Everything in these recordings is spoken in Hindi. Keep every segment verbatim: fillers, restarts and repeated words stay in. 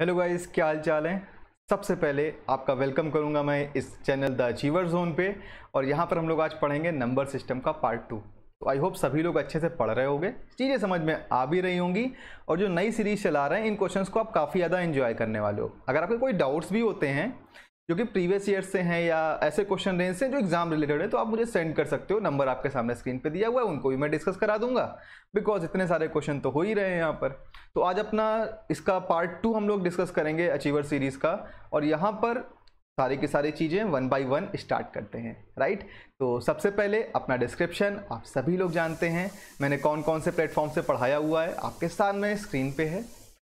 हेलो गाइस, क्या हाल चाल है। सबसे पहले आपका वेलकम करूंगा मैं इस चैनल द अचीवर जोन पे। और यहाँ पर हम लोग आज पढ़ेंगे नंबर सिस्टम का पार्ट टू। तो आई होप सभी लोग अच्छे से पढ़ रहे होंगे, चीज़ें समझ में आ भी रही होंगी। और जो नई सीरीज चला रहे हैं, इन क्वेश्चंस को आप काफ़ी ज़्यादा एंजॉय करने वाले हो। अगर आपके कोई डाउट्स भी होते हैं जो कि प्रीवियस ईयर से हैं या ऐसे क्वेश्चन रेंज से जो एग्जाम रिलेटेड है, तो आप मुझे सेंड कर सकते हो। नंबर आपके सामने स्क्रीन पर दिया हुआ है, उनको भी मैं डिस्कस करा दूंगा, बिकॉज इतने सारे क्वेश्चन तो हो ही रहे हैं यहाँ पर। तो आज अपना इसका पार्ट टू हम लोग डिस्कस करेंगे अचीवर सीरीज़ का। और यहाँ पर सारी की सारी चीज़ें वन बाय वन स्टार्ट करते हैं, राइट। तो सबसे पहले अपना डिस्क्रिप्शन आप सभी लोग जानते हैं, मैंने कौन कौन से प्लेटफॉर्म से पढ़ाया हुआ है आपके सामने स्क्रीन पे है।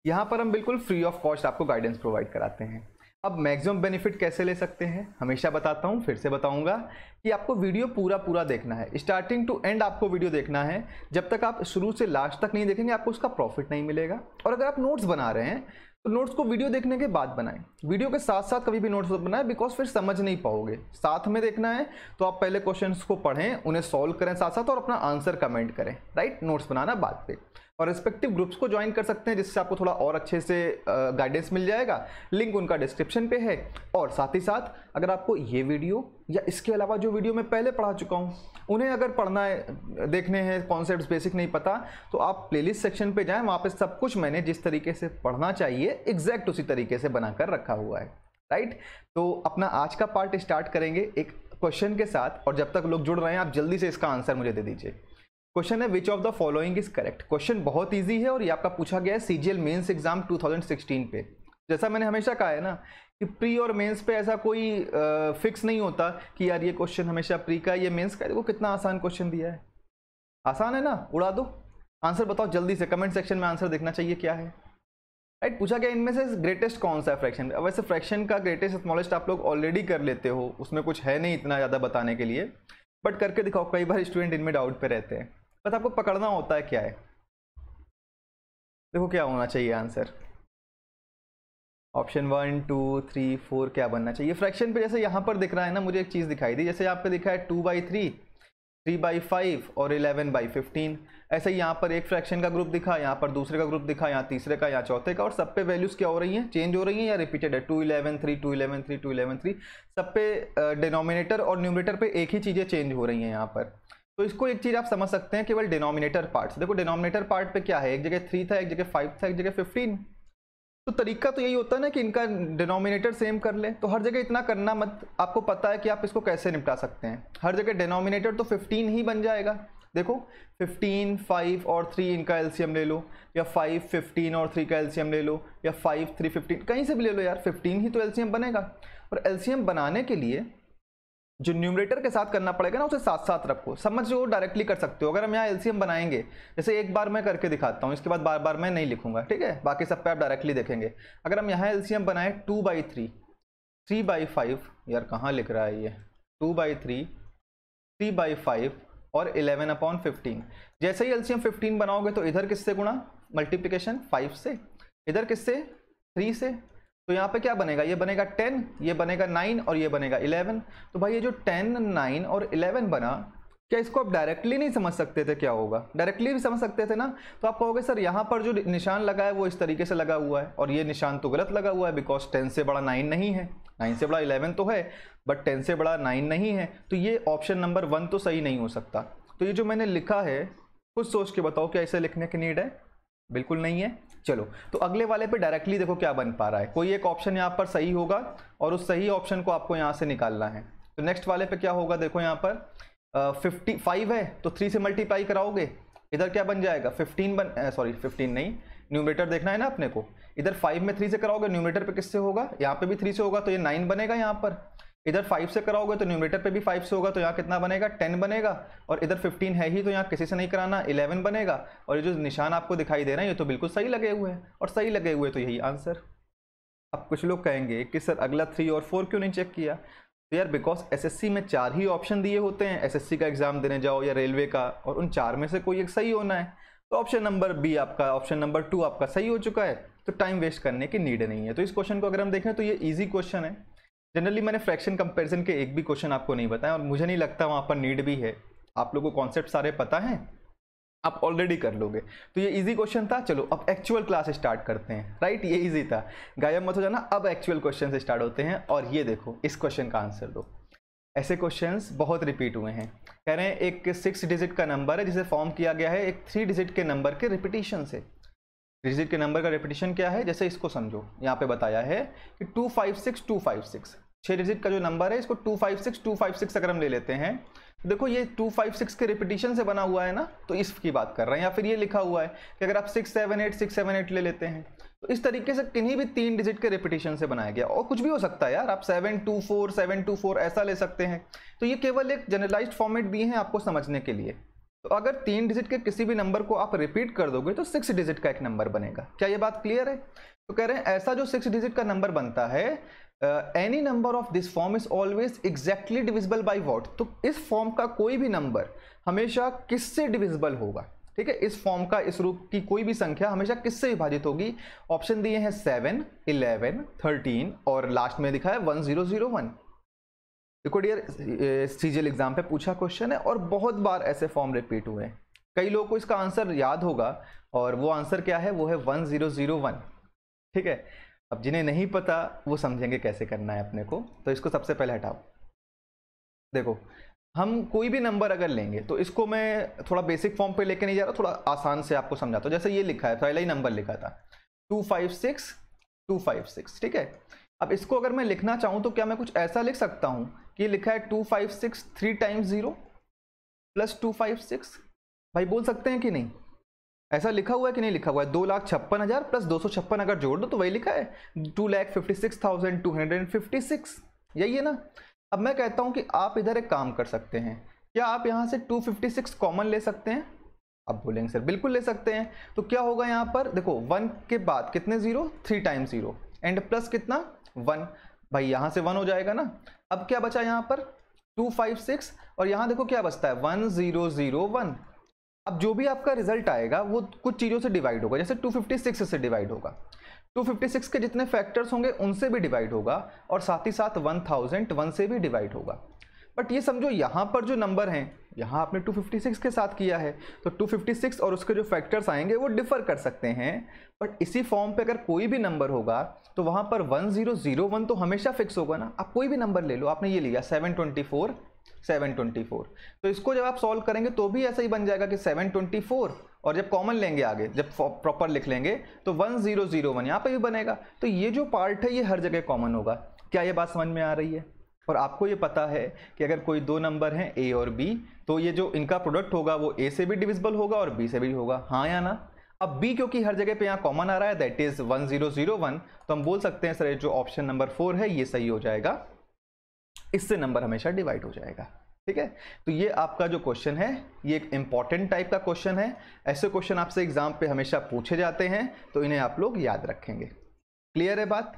यहाँ पर हम बिल्कुल फ्री ऑफ कॉस्ट आपको गाइडेंस प्रोवाइड कराते हैं। अब मैक्सिमम बेनिफिट कैसे ले सकते हैं, हमेशा बताता हूँ, फिर से बताऊँगा कि आपको वीडियो पूरा पूरा देखना है, स्टार्टिंग टू एंड आपको वीडियो देखना है। जब तक आप शुरू से लास्ट तक नहीं देखेंगे, आपको उसका प्रॉफिट नहीं मिलेगा। और अगर आप नोट्स बना रहे हैं तो नोट्स को वीडियो देखने के बाद बनाएं, वीडियो के साथ साथ कभी भी नोट्स बनाएं, बिकॉज फिर समझ नहीं पाओगे। साथ में देखना है तो आप पहले क्वेश्चंस को पढ़ें, उन्हें सॉल्व करें साथ साथ, और अपना आंसर कमेंट करें, राइट। नोट्स बनाना बाद पे। और रिस्पेक्टिव ग्रुप्स को ज्वाइन कर सकते हैं, जिससे आपको थोड़ा और अच्छे से गाइडेंस मिल जाएगा। लिंक उनका डिस्क्रिप्शन पे है। और साथ ही साथ अगर आपको ये वीडियो या इसके अलावा जो वीडियो मैं पहले पढ़ा चुका हूँ, उन्हें अगर पढ़ना है, देखने हैं, कॉन्सेप्ट्स बेसिक नहीं पता, तो आप प्लेलिस्ट सेक्शन पे जाएं। वहाँ पे सब कुछ मैंने जिस तरीके से पढ़ना चाहिए एग्जैक्ट उसी तरीके से बनाकर रखा हुआ है, राइट। तो अपना आज का पार्ट स्टार्ट करेंगे एक क्वेश्चन के साथ। और जब तक लोग जुड़ रहे हैं, आप जल्दी से इसका आंसर मुझे दे दीजिए। क्वेश्चन है which of the following is correct. Question बहुत ईजी है और ये आपका पूछा गया है CGL mains exam two thousand sixteen पे। जैसा मैंने हमेशा कहा है ना कि प्री और मेंस पे ऐसा कोई आ, फिक्स नहीं होता कि यार ये क्वेश्चन हमेशा प्री का, ये मेंस का। देखो कितना आसान क्वेश्चन दिया है, आसान है ना, उड़ा दो। आंसर बताओ जल्दी से, कमेंट सेक्शन में आंसर देखना चाहिए क्या है, राइट। पूछा गया इनमें से ग्रेटेस्ट कौन सा है फ्रैक्शन। वैसे फ्रैक्शन का ग्रेटेस्ट स्मॉलेस्ट आप लोग ऑलरेडी कर लेते हो, उसमें कुछ है नहीं इतना ज़्यादा बताने के लिए, बट करके दिखाओ। कई बार स्टूडेंट इनमें डाउट पे रहते हैं, बस आपको पकड़ना होता है क्या है। देखो क्या होना चाहिए answer, option one two three four क्या बनना चाहिए फ्रैक्शन पे। जैसे यहाँ पर दिख रहा है ना, मुझे एक चीज़ दिखाई दी, जैसे यहाँ पे दिखा है two by three, three by five और इलेवन बाई फिफ्टीन। ऐसे ही यहाँ पर एक फ्रैक्शन का ग्रुप दिखा, यहाँ पर दूसरे का ग्रुप दिखा, यहाँ तीसरे का, यहाँ चौथे का। और सब पे वैल्यूज़ क्या हो रही हैं, चेंज हो रही हैं या रिपीटेड है। Two eleven three, two eleven three, two eleven three, सब पे डिनोमिनेटर और न्यूमरेटर पे एक ही चीज़ें चेंज हो रही हैं यहाँ पर। तो इसको एक चीज़ आप समझ सकते हैं केवल डिनोमिनेटर पार्ट। देखो डिनोमिनेटर पार्ट पे क्या है, एक जगह थ्री था, एक जगह फाइव था, एक जगह फिफ्टीन। तो तरीका तो यही होता है ना कि इनका डिनोमिनेटर सेम कर ले। तो हर जगह इतना करना मत, आपको पता है कि आप इसको कैसे निपटा सकते हैं। हर जगह डिनोमिनेटर तो फिफ्टीन ही बन जाएगा। देखो फिफ्टीन, फाइव और थ्री, इनका एलसीएम ले लो, या फाइव, फिफ्टीन और थ्री का एलसीएम ले लो, या फाइव, थ्री, फिफ्टीन, कहीं से भी ले लो यार, फिफ्टीन ही तो एलसीएम बनेगा। और एलसीएम बनाने के लिए जो न्यूमरेटर के साथ करना पड़ेगा ना, उसे साथ साथ रखो, समझ लो डायरेक्टली कर सकते हो। अगर हम यहाँ एलसीएम बनाएंगे, जैसे एक बार मैं करके दिखाता हूँ, इसके बाद बार बार मैं नहीं लिखूंगा, ठीक है। बाकी सब पे आप डायरेक्टली देखेंगे। अगर हम यहाँ एलसीएम बनाएं two by three, three by five, यार कहाँ लिख रहा है ये, two by three, three by five और इलेवन अपॉन फिफ्टीन। जैसे ही एलसीएम फिफ्टीन बनाओगे तो इधर किससे गुणा, मल्टीप्लिकेशन फाइव से, इधर किससे, थ्री से। तो यहाँ पे क्या बनेगा, ये बनेगा टेन, ये बनेगा नाइन और ये बनेगा इलेवन। तो भाई ये जो टेन, नाइन और इलेवन बना, क्या इसको आप डायरेक्टली नहीं समझ सकते थे, क्या होगा। डायरेक्टली भी समझ सकते थे ना, तो आप कहोगे सर यहाँ पर जो निशान लगा है वो इस तरीके से लगा हुआ है, और ये निशान तो गलत लगा हुआ है, बिकॉज टेन से बड़ा नाइन नहीं है, नाइन से बड़ा इलेवन तो है बट टेन से बड़ा नाइन नहीं है। तो ये ऑप्शन नंबर वन तो सही नहीं हो सकता। तो ये जो मैंने लिखा है, खुद सोच के बताओ क्या इसे लिखने की नीड है, बिल्कुल नहीं है। चलो तो अगले वाले पे डायरेक्टली देखो क्या बन पा रहा है। कोई एक ऑप्शन यहाँ पर सही होगा और उस सही ऑप्शन को आपको यहाँ से निकालना है। तो नेक्स्ट वाले पे क्या होगा, देखो यहाँ पर फिफ्टी फाइव है तो थ्री से मल्टीप्लाई कराओगे, इधर क्या बन जाएगा, फिफ्टीन बन, सॉरी फिफ्टीन नहीं, न्यूमरेटर देखना है ना अपने को। इधर फाइव में थ्री से कराओगे, न्यूमरेटर पे किससे होगा, यहाँ पे भी थ्री से होगा, तो ये नाइन बनेगा यहाँ पर। इधर फाइव से कराओगे तो न्यूमरेटर पे भी फाइव से होगा, तो यहाँ कितना बनेगा, टेन बनेगा। और इधर फिफ्टीन है ही, तो यहाँ किसी से नहीं कराना, इलेवन बनेगा। और ये जो निशान आपको दिखाई दे रहा है, ये तो बिल्कुल सही लगे हुए हैं, और सही लगे हुए तो यही आंसर। अब कुछ लोग कहेंगे कि सर अगला थ्री और फोर क्यों नहीं चेक किया। तो यार बिकॉज एसएससी में चार ही ऑप्शन दिए होते हैं, एसएससी का एग्जाम देने जाओ या रेलवे का, और उन चार में से कोई एक सही होना है। तो ऑप्शन नंबर बी आपका, ऑप्शन नंबर टू आपका सही हो चुका है, तो टाइम वेस्ट करने की नीड नहीं है। तो इस क्वेश्चन को अगर हम देखें तो ये ईजी क्वेश्चन है। जनरली मैंने फ्रैक्शन कंपैरिजन के एक भी क्वेश्चन आपको नहीं बताया, और मुझे नहीं लगता वहाँ पर नीड भी है। आप लोगों को कॉन्सेप्ट सारे पता हैं, आप ऑलरेडी कर लोगे। तो ये इजी क्वेश्चन था। चलो अब एक्चुअल क्लास स्टार्ट करते हैं, राइट। ये इजी था, गायब मत हो जाना। अब एक्चुअल क्वेश्चन से स्टार्ट होते हैं और ये देखो इस क्वेश्चन का आंसर दो। ऐसे क्वेश्चंस बहुत रिपीट हुए हैं। कह रहे हैं एक सिक्स डिजिट का नंबर है जिसे फॉर्म किया गया है एक थ्री डिजिट के नंबर के रिपीटिशन से। डिजिट के नंबर का रिपीटिशन क्या है, जैसे इसको समझो, यहाँ पे बताया है कि two five six two five six छः डिजिट का जो नंबर है इसको two five six two five six अगर हम ले लेते हैं, देखो ये टू फाइव सिक्स के रिपीटिशन से बना हुआ है ना, तो इसकी बात कर रहे हैं। या फिर ये लिखा हुआ है कि अगर आप six seven eight six seven eight ले लेते हैं, तो इस तरीके से किन्हीं भी तीन डिजिट के रिपीटिशन से बनाया गया। और कुछ भी हो सकता है यार, आप seven two four seven two four ऐसा ले सकते हैं। तो ये केवल एक जनरलाइज्ड फॉर्मेट भी है आपको समझने के लिए। तो अगर तीन डिजिट के किसी भी नंबर को आप रिपीट कर दोगे तो सिक्स डिजिट का एक नंबर बनेगा। क्या ये बात क्लियर है? तो कह रहे हैं ऐसा जो सिक्स डिजिट का नंबर बनता है, any number of this form is always exactly divisible by what. तो इस फॉर्म का कोई भी नंबर हमेशा किससे डिविजिबल होगा, ठीक है। इस फॉर्म का, इस रूप की कोई भी संख्या हमेशा किससे विभाजित होगी? ऑप्शन दिए हैं सेवन, इलेवन, थर्टीन और लास्ट में लिखा है वन जीरो जीरो वन। देखो डियर, सीजीएल एग्जाम पे पूछा क्वेश्चन है और बहुत बार ऐसे फॉर्म रिपीट हुए हैं। कई लोगों को इसका आंसर याद होगा और वो आंसर क्या है, वो है वन जीरो जीरो वन, ठीक है। अब जिन्हें नहीं पता वो समझेंगे कैसे करना है अपने को। तो इसको सबसे पहले हटाओ। देखो हम कोई भी नंबर अगर लेंगे, तो इसको मैं थोड़ा बेसिक फॉर्म पे लेके नहीं जा रहा, थोड़ा आसान से आपको समझाता हूँ। जैसे ये लिखा है, पहला ही नंबर लिखा था two five six two five six, ठीक है। अब इसको अगर मैं लिखना चाहूँ तो क्या मैं कुछ ऐसा लिख सकता हूँ कि लिखा है two five six three times zero plus two five six? भाई बोल सकते हैं कि नहीं? ऐसा लिखा हुआ है कि नहीं लिखा हुआ है? दो लाख छप्पन हज़ार प्लस दो सौ छप्पन अगर जोड़ दो तो वही लिखा है two lakh fifty six thousand two hundred and fifty six, यही है ना। अब मैं कहता हूँ कि आप इधर एक काम कर सकते हैं, क्या आप यहाँ से टू फिफ्टी सिक्स कॉमन ले सकते हैं? आप बोलेंगे सर बिल्कुल ले सकते हैं। तो क्या होगा यहाँ पर, देखो वन के बाद कितने zero, three times zero and plus कितना वन, भाई यहाँ से वन हो जाएगा ना। अब क्या बचा यहाँ पर टू फाइव सिक्स और यहाँ देखो क्या बचता है वन जीरो जीरो वन। अब जो भी आपका रिजल्ट आएगा वो कुछ चीज़ों से डिवाइड होगा, जैसे टू फिफ्टी सिक्स से डिवाइड होगा, टू फिफ्टी सिक्स के जितने फैक्टर्स होंगे उनसे भी डिवाइड होगा और साथ ही साथ वन थाउजेंड वन से भी डिवाइड होगा। बट ये समझो यहाँ पर जो नंबर हैं, यहाँ आपने टू फिफ्टी सिक्स के साथ किया है तो टू फिफ्टी सिक्स और उसके जो फैक्टर्स आएंगे वो डिफ़र कर सकते हैं। बट इसी फॉर्म पे अगर कोई भी नंबर होगा तो वहाँ पर वन जीरो जीरो वन तो हमेशा फिक्स होगा ना। आप कोई भी नंबर ले लो, आपने ये लिया seven twenty four seven twenty four, तो इसको जब आप सॉल्व करेंगे तो भी ऐसा ही बन जाएगा कि सेवन ट्वेंटी फोर, और जब कॉमन लेंगे आगे, जब प्रॉपर लिख लेंगे तो वन जीरो जीरो वन यहाँ पर भी बनेगा। तो ये जो पार्ट है ये हर जगह कॉमन होगा। क्या ये बात समझ में आ रही है? और आपको ये पता है कि अगर कोई दो नंबर हैं ए और बी, तो ये जो इनका प्रोडक्ट होगा वो ए से भी डिविजिबल होगा और बी से भी होगा, हाँ या ना। अब बी क्योंकि हर जगह पे यहाँ कॉमन आ रहा है, that is one zero zero one, तो हम बोल सकते हैं सर जो ऑप्शन नंबर फोर है ये सही हो जाएगा, इससे नंबर हमेशा डिवाइड हो जाएगा, ठीक है। तो ये आपका जो क्वेश्चन है ये एक इंपॉर्टेंट टाइप का क्वेश्चन है। ऐसे क्वेश्चन आपसे एग्जाम पे हमेशा पूछे जाते हैं, तो इन्हें आप लोग याद रखेंगे। क्लियर है बात?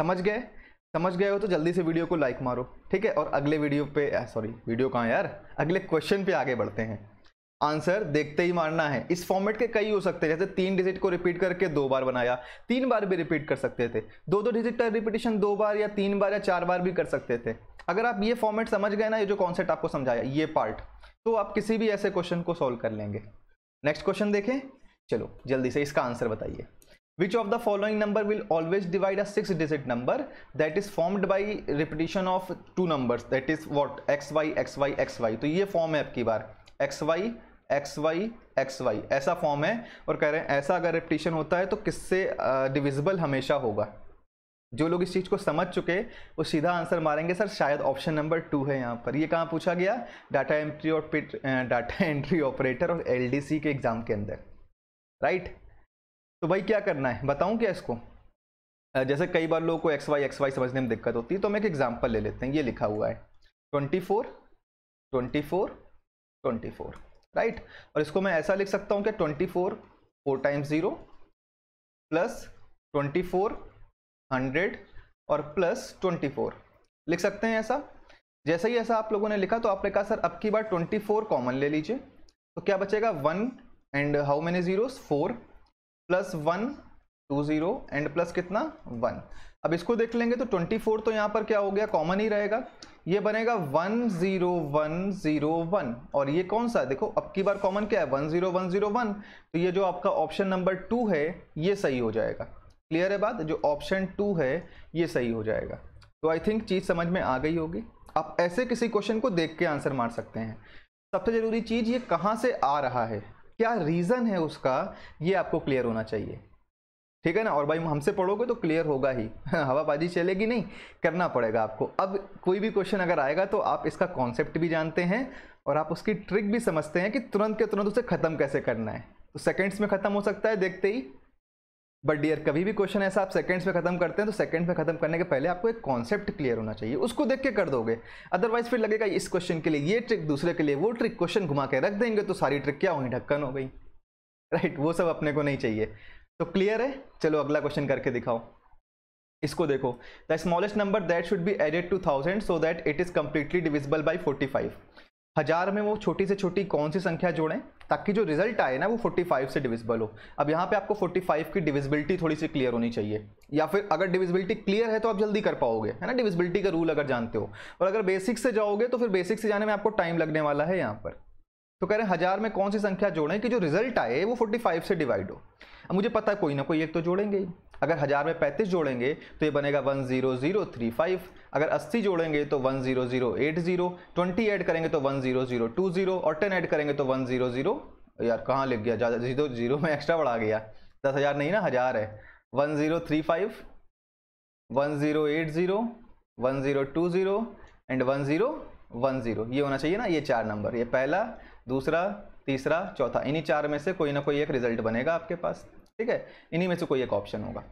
समझ गए? समझ गए हो तो जल्दी से वीडियो को लाइक मारो, ठीक है। और अगले वीडियो पे सॉरी वीडियो कहाँ यार, अगले क्वेश्चन पे आगे बढ़ते हैं। आंसर देखते ही मारना है। इस फॉर्मेट के कई हो सकते हैं, जैसे तीन डिजिट को रिपीट करके दो बार बनाया, तीन बार भी रिपीट कर सकते थे, दो दो डिजिट का रिपीटिशन दो बार या तीन बार या चार बार भी कर सकते थे। अगर आप ये फॉर्मेट समझ गए ना, ये जो कॉन्सेप्ट आपको समझाया ये पार्ट, तो आप किसी भी ऐसे क्वेश्चन को सॉल्व कर लेंगे। नेक्स्ट क्वेश्चन देखें, चलो जल्दी से इसका आंसर बताइए। Which of the following number will always divide a six digit number that is formed by repetition of two numbers, that is what x y x y x y. तो ये फॉर्म है आपकी बार x y x y x y, ऐसा फॉर्म है। और कह रहे हैं ऐसा अगर रिपीटिशन होता है तो किससे डिविजिबल uh, हमेशा होगा। जो लोग इस चीज़ को समझ चुके वो सीधा आंसर मारेंगे सर शायद ऑप्शन नंबर टू है यहाँ पर। ये कहाँ पूछा गया, डाटा एंट्री और डाटा एंट्री ऑपरेटर और एल डी सी के एग्जाम के अंदर, राइट right? तो भाई क्या करना है बताऊं क्या इसको, जैसे कई बार लोगों को एक्स वाई एक्स वाई समझने में दिक्कत होती है, तो हम एक एग्जांपल ले लेते हैं। ये लिखा हुआ है twenty four twenty four twenty four, right. और इसको मैं ऐसा लिख सकता हूं कि twenty four four times zero plus twenty four hundred और प्लस ट्वेंटी फोर लिख सकते हैं ऐसा। जैसे ही ऐसा आप लोगों ने लिखा तो आपने कहा सर अब की बार ट्वेंटी फोर कॉमन ले लीजिए, तो क्या बचेगा one and how many zeros, four plus one two zero and plus कितना वन। अब इसको देख लेंगे तो ट्वेंटी फोर तो यहाँ पर क्या हो गया, कॉमन ही रहेगा, ये बनेगा one zero one zero one. और ये कौन सा, देखो अब की बार कॉमन क्या है, one zero one zero one. तो ये जो आपका ऑप्शन नंबर टू है ये सही हो जाएगा। क्लियर है बात, जो ऑप्शन टू है ये सही हो जाएगा। तो आई थिंक चीज़ समझ में आ गई होगी। आप ऐसे किसी क्वेश्चन को देख के आंसर मार सकते हैं। सबसे ज़रूरी चीज़ ये कहाँ से आ रहा है, क्या रीज़न है उसका, ये आपको क्लियर होना चाहिए, ठीक है ना। और भाई हमसे पढ़ोगे तो क्लियर होगा ही, हवाबाजी चलेगी नहीं, करना पड़ेगा आपको। अब कोई भी क्वेश्चन अगर आएगा तो आप इसका कॉन्सेप्ट भी जानते हैं और आप उसकी ट्रिक भी समझते हैं कि तुरंत के तुरंत उसे ख़त्म कैसे करना है। तो सेकेंड्स में ख़त्म हो सकता है देखते ही, बट डियर कभी भी क्वेश्चन ऐसा आप सेकेंड्स में ख़त्म करते हैं तो सेकेंड में ख़त्म करने के पहले आपको एक कॉन्सेप्ट क्लियर होना चाहिए, उसको देख के कर दोगे। अदरवाइज फिर लगेगा इस क्वेश्चन के लिए ये ट्रिक, दूसरे के लिए वो ट्रिक, क्वेश्चन घुमा के रख देंगे तो सारी ट्रिक क्या हुई, ढक्कन हो गई, राइट। वो सब अपने को नहीं चाहिए। तो क्लियर है, चलो अगला क्वेश्चन करके दिखाओ। इसको देखो, the smallest number that should be added to thousand so that it is completely divisible by forty five. हज़ार में वो छोटी से छोटी कौन सी संख्या जोड़ें ताकि जो रिजल्ट आए ना वो फोर्टी फाइव से डिविजिबल हो। अब यहाँ पे आपको फोर्टी फाइव की डिविजिबिलिटी थोड़ी सी क्लियर होनी चाहिए, या फिर अगर डिविजिबिलिटी क्लियर है तो आप जल्दी कर पाओगे, है ना, डिविजिबिलिटी का रूल अगर जानते हो। और अगर बेसिक से जाओगे तो फिर बेसिक से जाने में आपको टाइम लगने वाला है। यहाँ पर तो कह रहे हैं हज़ार में कौन सी संख्या जोड़ें कि जो रिजल्ट आए वो फोर्टी फाइव से डिवाइड हो। अब मुझे पता है कोई ना कोई एक तो जोड़ेंगे ही। अगर हज़ार में पैंतीस जोड़ेंगे तो ये बनेगा one zero zero three five, अगर अस्सी जोड़ेंगे तो one zero zero eight zero, twenty add करेंगे तो one zero zero two zero और टेन ऐड करेंगे तो वन ज़ीरो ज़ीरो, यार कहाँ लिख गया, ज़्यादा जीरो जीरो में एक्स्ट्रा बढ़ा गया, दस हज़ार नहीं ना, हज़ार है, one zero three five, one zero eight zero, one zero two zero and one zero one zero. ये होना चाहिए ना, ये चार नंबर, ये पहला, दूसरा, तीसरा, चौथा, इन्हीं चार में से कोई ना कोई एक रिजल्ट बनेगा आपके पास, ठीक है, इन्हीं में से कोई एक ऑप्शन होगा।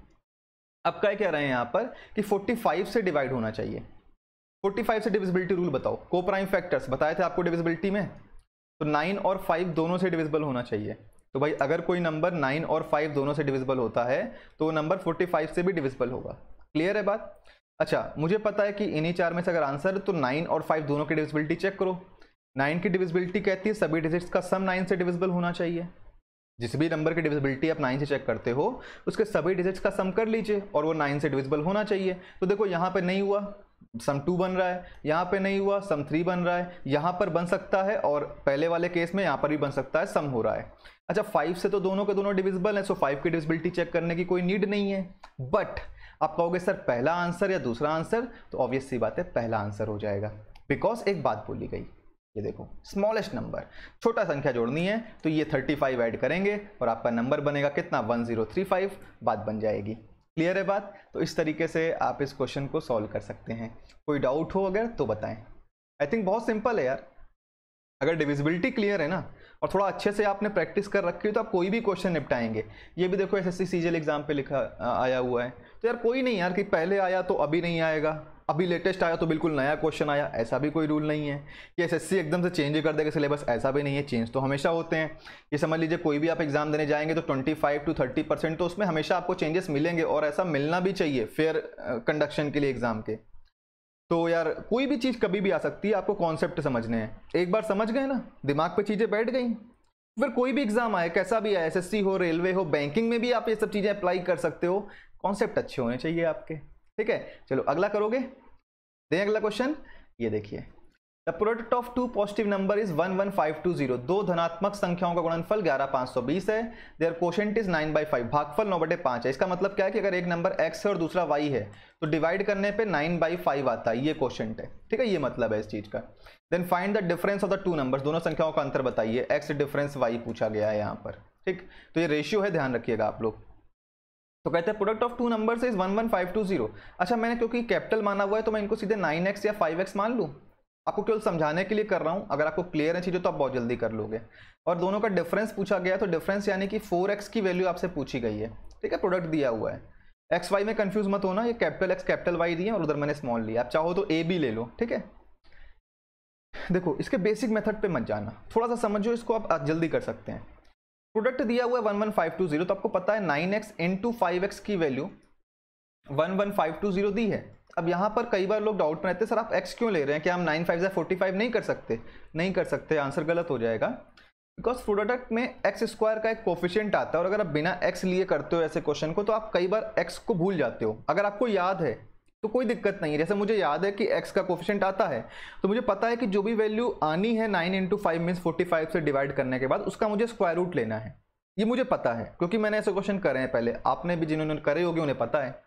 अब क्या कह रहे हैं यहाँ पर कि फोर्टी फाइव से डिवाइड होना चाहिए। फोर्टी फाइव से डिविजिबिलिटी रूल बताओ, कोप्राइम फैक्टर्स बताए थे आपको डिविजिबिलिटी में, तो नाइन और फाइव दोनों से डिविजिबल होना चाहिए। तो भाई अगर कोई नंबर नाइन और फाइव दोनों से डिविजिबल होता है तो वो नंबर फोर्टी फाइव से भी डिविजिबल होगा। क्लियर है बात। अच्छा, मुझे पता है कि इन्हीं चार में से अगर आंसर, तो नाइन और फाइव दोनों की डिविजिबिलिटी चेक करो। नाइन की डिविजिबिलिटी कहती है सभी डिजिट्स का सम नाइन से डिविजिबल होना चाहिए। जिस भी नंबर की डिविजिबिलिटी आप नाइन से चेक करते हो उसके सभी डिजिट्स का सम कर लीजिए और वो नाइन से डिविजिबल होना चाहिए। तो देखो यहाँ पे नहीं हुआ, सम टू बन रहा है, यहाँ पे नहीं हुआ, सम थ्री बन रहा है, यहाँ पर बन सकता है और पहले वाले केस में यहाँ पर भी बन सकता है, सम हो रहा है। अच्छा, फाइव से तो दोनों के दोनों डिविजिबल हैं, सो फाइव की डिविजिबिलिटी चेक करने की कोई नीड नहीं है। बट आप कहोगे सर पहला आंसर या दूसरा आंसर, तो ऑब्वियस सी बात है पहला आंसर हो जाएगा, बिकॉज एक बात बोली गई, ये देखो स्मॉलेस्ट नंबर, छोटा संख्या जोड़नी है तो ये थर्टी फाइव ऐड करेंगे और आपका नंबर बनेगा कितना, वन ज़ीरो थ्री फाइव, बात बन जाएगी। क्लियर है बात। तो इस तरीके से आप इस क्वेश्चन को सॉल्व कर सकते हैं। कोई डाउट हो अगर तो बताएं। आई थिंक बहुत सिंपल है यार, अगर डिविजिबिलिटी क्लियर है ना और थोड़ा अच्छे से आपने प्रैक्टिस कर रखी हो तो आप कोई भी क्वेश्चन निपटाएंगे। ये भी देखो एसएससी सीजीएल एग्जाम पे लिखा आया हुआ है, तो यार कोई नहीं यार कि पहले आया तो अभी नहीं आएगा, अभी लेटेस्ट आया तो बिल्कुल नया क्वेश्चन आया, ऐसा भी कोई रूल नहीं है कि एसएससी एकदम से चेंज कर देगा सिलेबस, ऐसा भी नहीं है, चेंज तो हमेशा होते हैं। ये समझ लीजिए कोई भी आप एग्जाम देने जाएंगे तो twenty five to thirty percent तो उसमें हमेशा आपको चेंजेस मिलेंगे और ऐसा मिलना भी चाहिए फेयर कंडक्शन के लिए एग्जाम के। तो यार कोई भी चीज़ कभी भी आ सकती है, आपको कॉन्सेप्ट समझने हैं। एक बार समझ गए ना, दिमाग पर चीज़ें बैठ गई, फिर कोई भी एग्जाम आए, कैसा भी आए, एसएससी हो, रेलवे हो, बैंकिंग में भी आप ये सब चीज़ें अप्लाई कर सकते हो। कॉन्सेप्ट अच्छे होने चाहिए आपके, ठीक है। चलो अगला करोगे, दें अगला क्वेश्चन। ये देखिए, the product of two positive number is one one five two zero. दो धनात्मक संख्याओं का गुणनफल ग्यारह हज़ार पाँच सौ बीस है। Their quotient is nine by five, भागफल नौ बटे पाँच है। इसका मतलब क्या है कि अगर एक नंबर x है और दूसरा y है तो डिवाइड करने पे नाइन बाई फाइव आता है, ये क्वोशेंट है, ठीक है, ये मतलब है इस चीज का। Then find the difference of the two numbers, दोनों संख्याओं का अंतर बताइए, x डिफरेंस y पूछा गया है यहाँ पर, ठीक। तो ये रेशियो है, ध्यान रखिएगा आप लोग। तो कहते हैं product of two numbers is one one five two zero. अच्छा, मैंने क्योंकि कैपिटल माना हुआ है तो मैं इनको सीधे नाइन एक्स या फाइव एक्स मान लूँ, आपको केवल समझाने के लिए कर रहा हूँ। अगर आपको क्लियर है चीज़ें तो आप बहुत जल्दी कर लोगे। और दोनों का डिफरेंस पूछा गया है, तो डिफरेंस यानी कि फोर एक्स की वैल्यू आपसे पूछी गई है, ठीक है, प्रोडक्ट दिया हुआ है। एक्स वाई में कन्फ्यूज मत होना, ये कैपिटल एक्स कैपिटल वाई दिए और उधर मैंने स्मॉल लिया, आप चाहो तो ए बी ले लो, ठीक है। देखो इसके बेसिक मेथड पे मत जाना, थोड़ा सा समझो इसको, आप जल्दी कर सकते हैं। प्रोडक्ट दिया हुआ है one one five two zero, तो आपको पता है nine x into five x की value one one five two zero दी है। अब यहाँ पर कई बार लोग डाउट में रहते हैं, सर आप x क्यों ले रहे हैं, क्या हम नाइन फाइव ज़ा फोर्टी फाइव नहीं कर सकते? नहीं कर सकते, आंसर गलत हो जाएगा। बिकॉज प्रोडक्ट में एक्स स्क्वायर का एक कोफिशिएंट आता है और अगर आप बिना एक्स लिए करते हो ऐसे क्वेश्चन को तो आप कई बार एक्स को भूल जाते हो। अगर आपको याद है तो कोई दिक्कत नहीं है। जैसे मुझे याद है कि x का कोफिशिएंट आता है तो मुझे पता है कि जो भी वैल्यू आनी है nine into five means forty five से डिवाइड करने के बाद उसका मुझे स्क्वायर रूट लेना है। ये मुझे पता है क्योंकि मैंने ऐसे क्वेश्चन करे हैं पहले, आपने भी जिन्होंने करे होगी उन्हें पता है।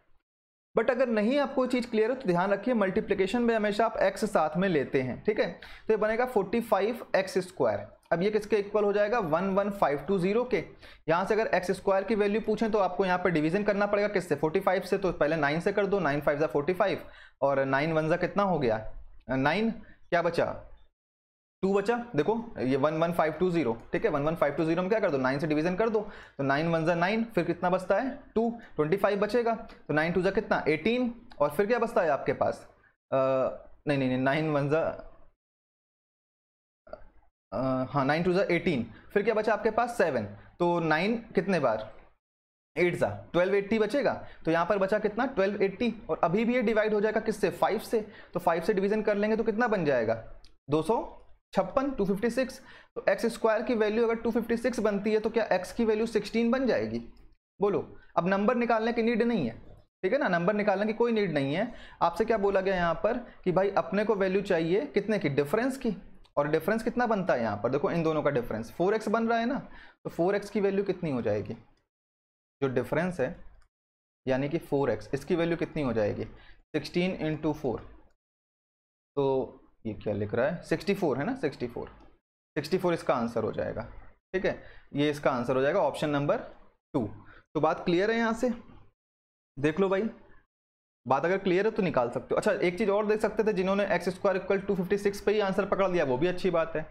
बट अगर नहीं आपको चीज़ क्लियर हो तो ध्यान रखिए मल्टीप्लिकेशन में हमेशा आप x साथ में लेते हैं, ठीक है। तो ये बनेगा फोर्टी फाइव एक्स स्क्वायर। अब ये किसके इक्वल हो जाएगा, one one five two zero के। यहाँ से अगर एक्स स्क्वायर की वैल्यू पूछें तो आपको यहाँ पर डिवीजन करना पड़ेगा किससे, फोर्टी फाइव से। तो पहले नाइन से कर दो, नाइन फाइव जा फोर्टी फाइव और नाइन वन जा कितना हो गया नाइन, क्या बचा टू बचा। देखो ये one one five two zero, ठीक है, one one five two zero में क्या कर दो, नाइन से डिवीजन कर दो तो नाइन वन जा नाइन, फिर कितना बचता है टू, ट्वेंटी फाइव बचेगा तो नाइन टू जा कितना एटीन, और फिर क्या बचता है आपके पास आ, नहीं नहीं नाइन वन जा Uh, हाँ नाइन टू ज़ा एटीन, फिर क्या बचा आपके पास सेवन, तो नाइन कितने बार एट ज़ा ट्वेल्व एट्टी बचेगा। तो यहाँ पर बचा कितना ट्वेल्व एट्टी, और अभी भी ये डिवाइड हो जाएगा किससे फाइव से, तो फाइव से डिवीजन कर लेंगे तो कितना बन जाएगा दो सौ छप्पन टू फिफ्टी सिक्स। तो एक्स स्क्वायर की वैल्यू अगर टू फिफ्टी सिक्स बनती है तो क्या एक्स की वैल्यू सिक्सटीन बन जाएगी। बोलो अब नंबर निकालने की नीड नहीं है, ठीक है ना, नंबर निकालने की कोई नीड नहीं है। आपसे क्या बोला गया यहाँ पर कि भाई अपने को वैल्यू चाहिए कितने की, डिफरेंस की। और डिफरेंस कितना बनता है यहाँ पर, देखो इन दोनों का डिफरेंस फोर एक्स बन रहा है ना, तो फोर एक्स की वैल्यू कितनी हो जाएगी, जो डिफरेंस है यानी कि फोर एक्स, इसकी वैल्यू कितनी हो जाएगी सिक्सटीन इंटू फोर, तो ये क्या लिख रहा है सिक्सटी फोर है ना, सिक्सटी फोर, सिक्सटी फोर इसका आंसर हो जाएगा, ठीक है, ये इसका आंसर हो जाएगा ऑप्शन नंबर टू। तो बात क्लियर है, यहाँ से देख लो भाई, बात अगर क्लियर है तो निकाल सकते हो। अच्छा एक चीज़ और देख सकते थे, जिन्होंने x square equal to fifty six पर ही आंसर पकड़ लिया वो भी अच्छी बात है।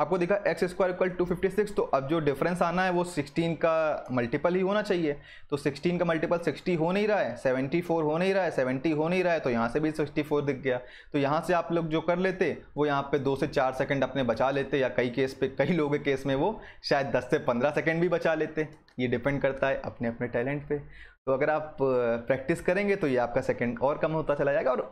आपको दिखा x square equal to fifty six, तो अब जो डिफरेंस आना है वो सिक्सटीन का मल्टीपल ही होना चाहिए। तो सिक्सटीन का मल्टीपल सिक्सटी हो नहीं रहा है, सेवेंटी फोर हो नहीं रहा है, सेवेंटी हो नहीं रहा है, तो यहाँ से भी सिक्सटी फोर दिख गया। तो यहाँ से आप लोग जो कर लेते वो यहाँ पर दो से चार सेकेंड अपने बचा लेते, या कई केस पे कई लोगों के केस में वो शायद दस से पंद्रह सेकेंड भी बचा लेते। ये डिपेंड करता है अपने अपने टैलेंट पे। तो अगर आप प्रैक्टिस करेंगे तो ये आपका सेकंड और कम होता चला जाएगा। और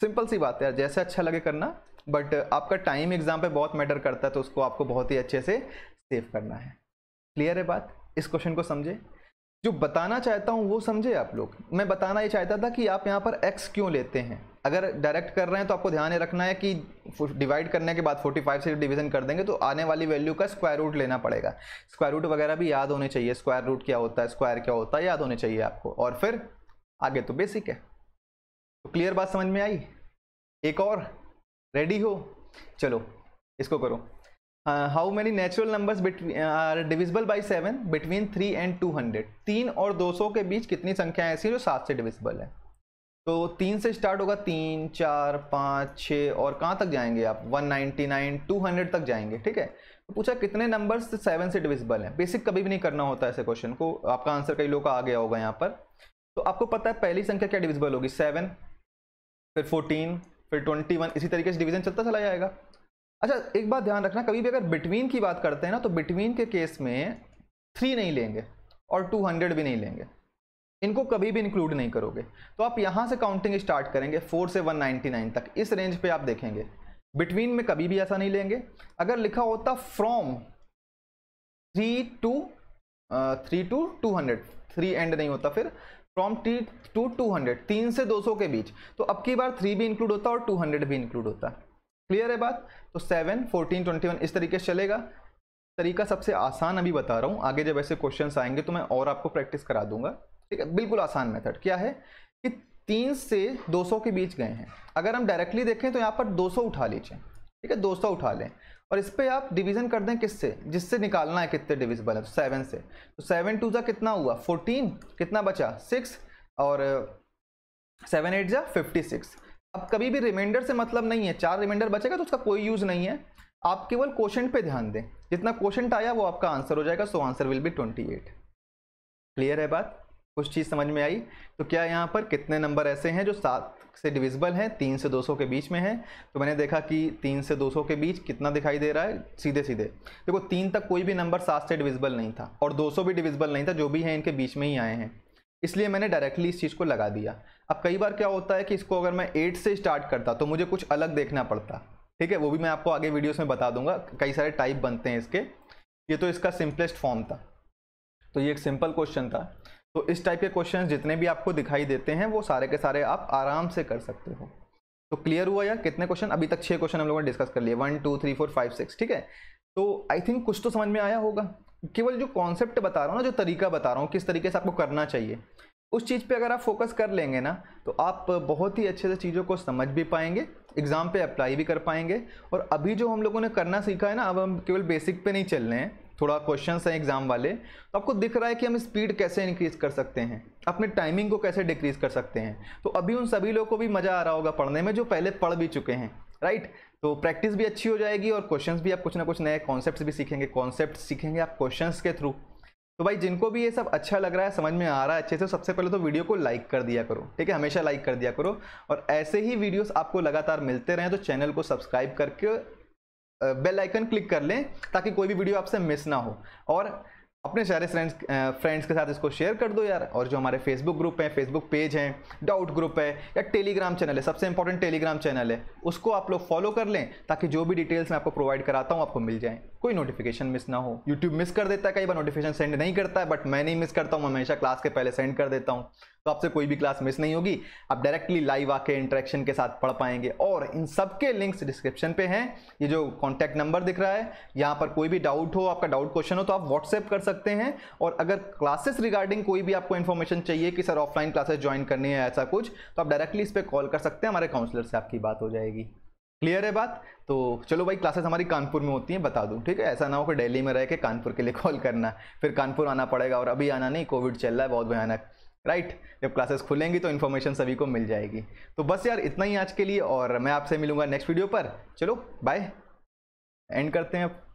सिंपल सी बात है, जैसे अच्छा लगे करना, बट आपका टाइम एग्जाम पे बहुत मैटर करता है, तो उसको आपको बहुत ही अच्छे से सेव करना है। क्लियर है बात, इस क्वेश्चन को समझे, जो बताना चाहता हूँ वो समझे आप लोग। मैं बताना ये चाहता था कि आप यहाँ पर एक्स क्यों लेते हैं। अगर डायरेक्ट कर रहे हैं तो आपको ध्यान रखना है कि डिवाइड करने के बाद फोर्टी फाइव से डिवीजन कर देंगे तो आने वाली वैल्यू का स्क्वायर रूट लेना पड़ेगा। स्क्वायर रूट वगैरह भी याद होने चाहिए, स्क्वायर रूट क्या होता है, स्क्वायर क्या होता है, याद होने चाहिए आपको, और फिर आगे तो बेसिक है। तो क्लियर बात समझ में आई, एक और रेडी हो, चलो इसको करो। How many natural numbers are divisible by seven between three and two hundred, तीन और दो सौ के बीच कितनी संख्याएं ऐसी जो सात से डिविजिबल है। तो तीन से स्टार्ट होगा, तीन चार पाँच छः और कहाँ तक जाएंगे आप one ninety nine two hundred तक जाएंगे, ठीक है। तो पूछा कितने नंबर्स सेवन से डिविजिबल हैं। बेसिक कभी भी नहीं करना होता ऐसे क्वेश्चन को। आपका आंसर कई लोग का आ गया होगा यहाँ पर। तो आपको पता है पहली संख्या क्या डिविजिबल होगी, सेवन, फिर फोर्टीन, फिर ट्वेंटी वन, इसी तरीके से डिवीजन चलता चला जाएगा। अच्छा एक बात ध्यान रखना, कभी भी अगर बिटवीन की बात करते हैं ना तो बिटवीन के केस में थ्री नहीं लेंगे और टू हंड्रेड भी नहीं लेंगे, इनको कभी भी इंक्लूड नहीं करोगे। तो आप यहाँ से काउंटिंग स्टार्ट करेंगे फोर से वन नाइन्टी नाइन तक, इस रेंज पे आप देखेंगे। बिटवीन में कभी भी ऐसा नहीं लेंगे। अगर लिखा होता from three to three to two hundred, three and नहीं होता, फिर from three to two hundred, तीन से दो सौ के बीच, तो अब की बार थ्री भी इंक्लूड होता और टू हंड्रेड भी इंक्लूड होता। क्लियर है बात। तो सेवन फोर्टीन ट्वेंटी वन इस तरीके से चलेगा। तरीका सबसे आसान अभी बता रहा हूँ, आगे जब ऐसे क्वेश्चन आएंगे तो मैं और आपको प्रैक्टिस करा दूंगा, ठीक है। बिल्कुल आसान मेथड क्या है कि तीन से दो सौ के बीच गए हैं, अगर हम डायरेक्टली देखें तो यहाँ पर दो सौ उठा लीजिए, ठीक है, दो सौ उठा लें और इस पर आप डिवीजन कर दें किससे, जिससे निकालना है कितने डिविजिबल है, तो सेवन से। तो सेवन टू जा कितना हुआ फोर्टीन, कितना बचा सिक्स, और सेवन एट जा फिफ्टी सिक्स। अब कभी भी रिमाइंडर से मतलब नहीं है, चार रिमाइंडर बचेगा तो उसका कोई यूज़ नहीं है। आप केवल क्वोशंट पे ध्यान दें, जितना क्वोशंट आया वो आपका आंसर हो जाएगा, so answer will be twenty eight. Clear है बात, कुछ चीज़ समझ में आई। तो क्या यहाँ पर कितने नंबर ऐसे हैं जो सात से डिविजिबल हैं, तीन से दो सौ के बीच में हैं। तो मैंने देखा कि तीन से दो सौ के बीच कितना दिखाई दे रहा है, सीधे सीधे देखो तीन तक कोई भी नंबर सात से डिविजिबल नहीं था और दो सौ भी डिविजिबल नहीं था, जो भी हैं इनके बीच में ही आए हैं, इसलिए मैंने डायरेक्टली इस चीज़ को लगा दिया। अब कई बार क्या होता है कि इसको अगर मैं एट से स्टार्ट करता तो मुझे कुछ अलग देखना पड़ता, ठीक है, वो भी मैं आपको आगे वीडियोज़ में बता दूंगा, कई सारे टाइप बनते हैं इसके। ये तो इसका सिंपलेस्ट फॉर्म था, तो ये एक सिंपल क्वेश्चन था। तो इस टाइप के क्वेश्चन जितने भी आपको दिखाई देते हैं वो सारे के सारे आप आराम से कर सकते हो। तो क्लियर हुआ यार, कितने क्वेश्चन अभी तक? छः क्वेश्चन हम लोगों ने डिस्कस कर लिए, one two three four five six, ठीक है। तो आई थिंक कुछ तो समझ में आया होगा। केवल जो कॉन्सेप्ट बता रहा हूँ ना, जो तरीका बता रहा हूँ किस तरीके से आपको करना चाहिए, उस चीज़ पे अगर आप फोकस कर लेंगे ना तो आप बहुत ही अच्छे से चीज़ों को समझ भी पाएंगे, एग्जाम पे अप्लाई भी कर पाएंगे। और अभी जो हम लोगों ने करना सीखा है ना, अब हम केवल बेसिक पे नहीं चल रहे हैं, थोड़ा क्वेश्चंस हैं एग्जाम वाले, तो आपको दिख रहा है कि हम स्पीड कैसे इंक्रीज़ कर सकते हैं, अपने टाइमिंग को कैसे डिक्रीज़ कर सकते हैं। तो अभी उन सभी लोगों को भी मज़ा आ रहा होगा पढ़ने में जो पहले पढ़ भी चुके हैं, राइट। तो प्रैक्टिस भी अच्छी हो जाएगी और क्वेश्चंस भी आप कुछ ना कुछ नए कॉन्सेप्ट्स भी सीखेंगे, कॉन्सेप्ट सीखेंगे आप क्वेश्चंस के थ्रू। तो भाई जिनको भी ये सब अच्छा लग रहा है, समझ में आ रहा है अच्छे से, सबसे पहले तो वीडियो को लाइक कर दिया करो, ठीक है, हमेशा लाइक कर दिया करो। और ऐसे ही वीडियोस आपको लगातार मिलते रहें तो चैनल को सब्सक्राइब करके बेल आइकन क्लिक कर लें ताकि कोई भी वीडियो आपसे मिस ना हो। और अपने सारे फ्रेंड्स फ्रेंड्स के साथ इसको शेयर कर दो यार। और जो हमारे फेसबुक ग्रुप हैं, फेसबुक पेज हैं, डाउट ग्रुप है या टेलीग्राम चैनल है, सबसे इंपॉर्टेंट टेलीग्राम चैनल है, उसको आप लोग फॉलो कर लें ताकि जो भी डिटेल्स मैं आपको प्रोवाइड कराता हूँ आपको मिल जाए, कोई नोटिफिकेशन मिस ना हो। यूट्यूब मिस कर देता है, कई बार नोटिफिकेशन सेंड नहीं करता है, बट मैं नहीं मिस करता हूँ, मैं हमेशा क्लास के पहले सेंड कर देता हूँ। तो आपसे कोई भी क्लास मिस नहीं होगी, आप डायरेक्टली लाइव आके इंटरेक्शन के साथ पढ़ पाएंगे। और इन सबके लिंक्स डिस्क्रिप्शन पे हैं। ये जो कॉन्टैक्ट नंबर दिख रहा है, यहाँ पर कोई भी डाउट हो, आपका डाउट क्वेश्चन हो तो आप व्हाट्सएप कर सकते हैं। और अगर क्लासेस रिगार्डिंग कोई भी आपको इन्फॉर्मेशन चाहिए कि सर ऑफलाइन क्लासेस ज्वाइन करनी है ऐसा कुछ, तो आप डायरेक्टली इस पर कॉल कर सकते हैं, हमारे काउंसलर से आपकी बात हो जाएगी। क्लियर है बात? तो चलो भाई, क्लासेस हमारी कानपुर में होती हैं, बता दूं, ठीक है। ऐसा ना हो कि दिल्ली में रह के कानपुर के लिए कॉल करना, फिर कानपुर आना पड़ेगा, और अभी आना नहीं, कोविड चल रहा है बहुत भयानक, राइट। जब क्लासेस खुलेंगी तो इन्फॉर्मेशन सभी को मिल जाएगी। तो बस यार इतना ही आज के लिए, और मैं आपसे मिलूंगा नेक्स्ट वीडियो पर। चलो बाय, एंड करते हैं।